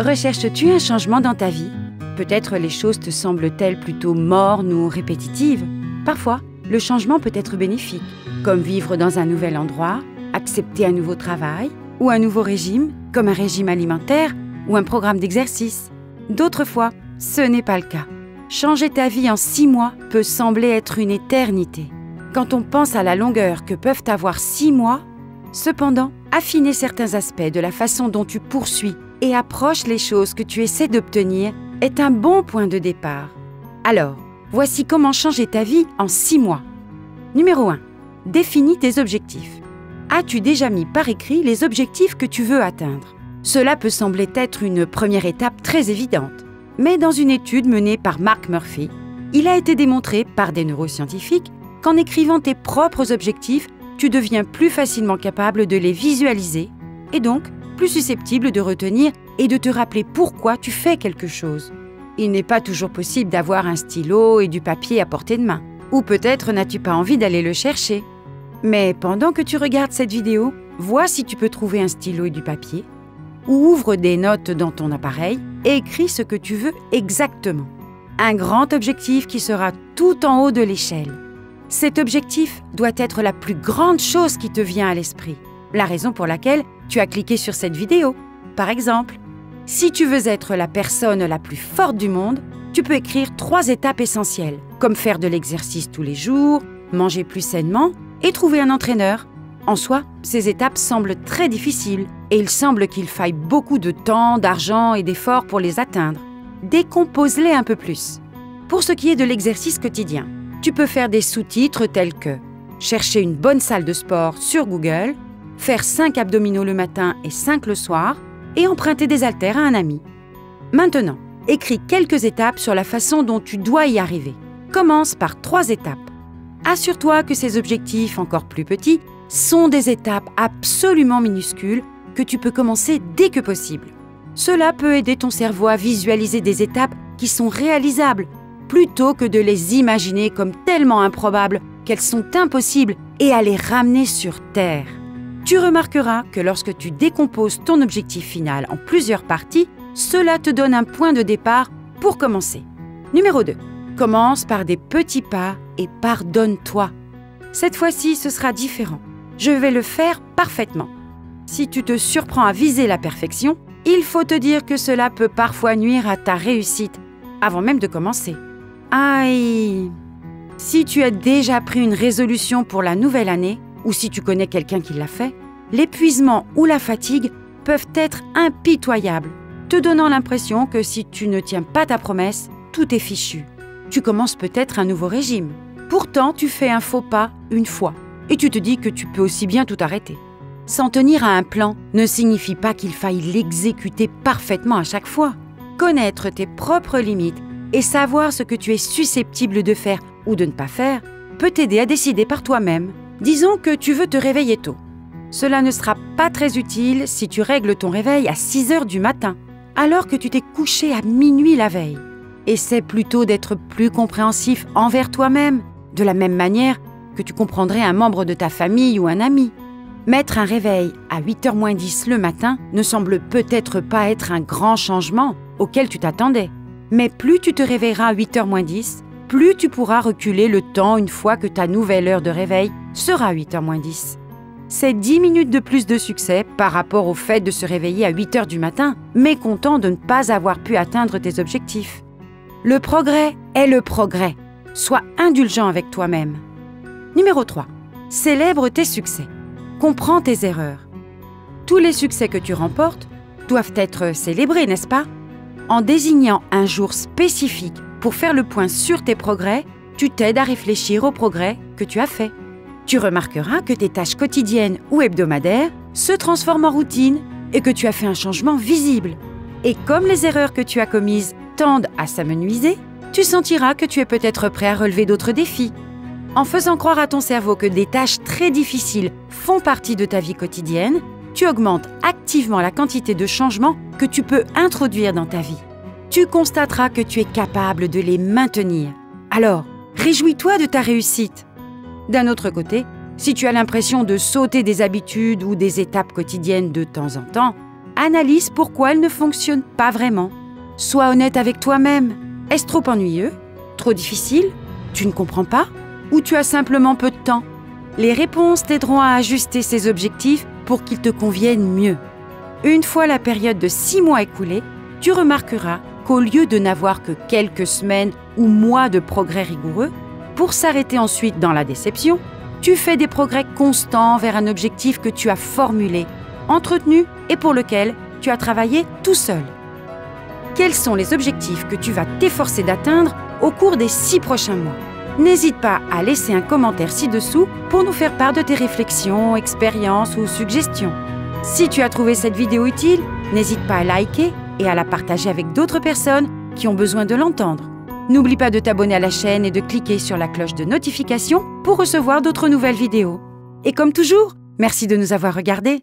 Recherches-tu un changement dans ta vie? Peut-être les choses te semblent-elles plutôt mornes ou répétitives. Parfois, le changement peut être bénéfique, comme vivre dans un nouvel endroit, accepter un nouveau travail ou un nouveau régime, comme un régime alimentaire ou un programme d'exercice. D'autres fois, ce n'est pas le cas. Changer ta vie en 6 mois peut sembler être une éternité. Quand on pense à la longueur que peuvent avoir 6 mois, cependant, affiner certains aspects de la façon dont tu poursuis et approches les choses que tu essaies d'obtenir est un bon point de départ. Alors, voici comment changer ta vie en 6 mois. Numéro 1. Définis tes objectifs. As-tu déjà mis par écrit les objectifs que tu veux atteindre? Cela peut sembler être une première étape très évidente, mais dans une étude menée par Mark Murphy, il a été démontré par des neuroscientifiques qu'en écrivant tes propres objectifs, tu deviens plus facilement capable de les visualiser et donc plus susceptible de retenir et de te rappeler pourquoi tu fais quelque chose. Il n'est pas toujours possible d'avoir un stylo et du papier à portée de main. Ou peut-être n'as-tu pas envie d'aller le chercher. Mais pendant que tu regardes cette vidéo, vois si tu peux trouver un stylo et du papier, ou ouvre des notes dans ton appareil et écris ce que tu veux exactement. Un grand objectif qui sera tout en haut de l'échelle. Cet objectif doit être la plus grande chose qui te vient à l'esprit, la raison pour laquelle tu as cliqué sur cette vidéo. Par exemple, si tu veux être la personne la plus forte du monde, tu peux écrire 3 étapes essentielles, comme faire de l'exercice tous les jours, manger plus sainement et trouver un entraîneur. En soi, ces étapes semblent très difficiles et il semble qu'il faille beaucoup de temps, d'argent et d'efforts pour les atteindre. Décompose-les un peu plus. Pour ce qui est de l'exercice quotidien, tu peux faire des sous-titres tels que chercher une bonne salle de sport sur Google, faire 5 abdominaux le matin et 5 le soir, et emprunter des haltères à un ami. Maintenant, écris quelques étapes sur la façon dont tu dois y arriver. Commence par 3 étapes. Assure-toi que ces objectifs encore plus petits sont des étapes absolument minuscules que tu peux commencer dès que possible. Cela peut aider ton cerveau à visualiser des étapes qui sont réalisables, plutôt que de les imaginer comme tellement improbables qu'elles sont impossibles et à les ramener sur terre. Tu remarqueras que lorsque tu décomposes ton objectif final en plusieurs parties, cela te donne un point de départ pour commencer. Numéro 2. Commence par des petits pas et pardonne-toi. Cette fois-ci, ce sera différent. Je vais le faire parfaitement. Si tu te surprends à viser la perfection, il faut te dire que cela peut parfois nuire à ta réussite, avant même de commencer. Aïe! Si tu as déjà pris une résolution pour la nouvelle année, ou si tu connais quelqu'un qui l'a fait, l'épuisement ou la fatigue peuvent être impitoyables, te donnant l'impression que si tu ne tiens pas ta promesse, tout est fichu. Tu commences peut-être un nouveau régime. Pourtant, tu fais un faux pas une fois et tu te dis que tu peux aussi bien tout arrêter. S'en tenir à un plan ne signifie pas qu'il faille l'exécuter parfaitement à chaque fois. Connaître tes propres limites et savoir ce que tu es susceptible de faire ou de ne pas faire peut t'aider à décider par toi-même. Disons que tu veux te réveiller tôt. Cela ne sera pas très utile si tu règles ton réveil à 6 heures du matin, alors que tu t'es couché à minuit la veille. Essaie plutôt d'être plus compréhensif envers toi-même, de la même manière que tu comprendrais un membre de ta famille ou un ami. Mettre un réveil à 8h-10 le matin ne semble peut-être pas être un grand changement auquel tu t'attendais. Mais plus tu te réveilleras à 8h-10, plus tu pourras reculer le temps une fois que ta nouvelle heure de réveil sera 8h-10. C'est 10 minutes de plus de succès par rapport au fait de se réveiller à 8h du matin, mécontent de ne pas avoir pu atteindre tes objectifs. Le progrès est le progrès. Sois indulgent avec toi-même. Numéro 3. Célèbre tes succès. Comprends tes erreurs. Tous les succès que tu remportes doivent être célébrés, n'est-ce pas? En désignant un jour spécifique pour faire le point sur tes progrès, tu t'aides à réfléchir aux progrès que tu as faits. Tu remarqueras que tes tâches quotidiennes ou hebdomadaires se transforment en routine et que tu as fait un changement visible. Et comme les erreurs que tu as commises tendent à s'amenuiser, tu sentiras que tu es peut-être prêt à relever d'autres défis. En faisant croire à ton cerveau que des tâches très difficiles font partie de ta vie quotidienne, tu augmentes activement la quantité de changements que tu peux introduire dans ta vie. Tu constateras que tu es capable de les maintenir. Alors, réjouis-toi de ta réussite. D'un autre côté, si tu as l'impression de sauter des habitudes ou des étapes quotidiennes de temps en temps, analyse pourquoi elle ne fonctionne pas vraiment. Sois honnête avec toi-même. Est-ce trop ennuyeux? Trop difficile? Tu ne comprends pas? Ou tu as simplement peu de temps? Les réponses t'aideront à ajuster ses objectifs pour qu'ils te conviennent mieux. Une fois la période de 6 mois écoulée, tu remarqueras qu'au lieu de n'avoir que quelques semaines ou mois de progrès rigoureux, pour s'arrêter ensuite dans la déception, tu fais des progrès constants vers un objectif que tu as formulé, entretenu et pour lequel tu as travaillé tout seul. Quels sont les objectifs que tu vas t'efforcer d'atteindre au cours des 6 prochains mois? N'hésite pas à laisser un commentaire ci-dessous pour nous faire part de tes réflexions, expériences ou suggestions. Si tu as trouvé cette vidéo utile, n'hésite pas à liker et à la partager avec d'autres personnes qui ont besoin de l'entendre. N'oublie pas de t'abonner à la chaîne et de cliquer sur la cloche de notification pour recevoir d'autres nouvelles vidéos. Et comme toujours, merci de nous avoir regardés.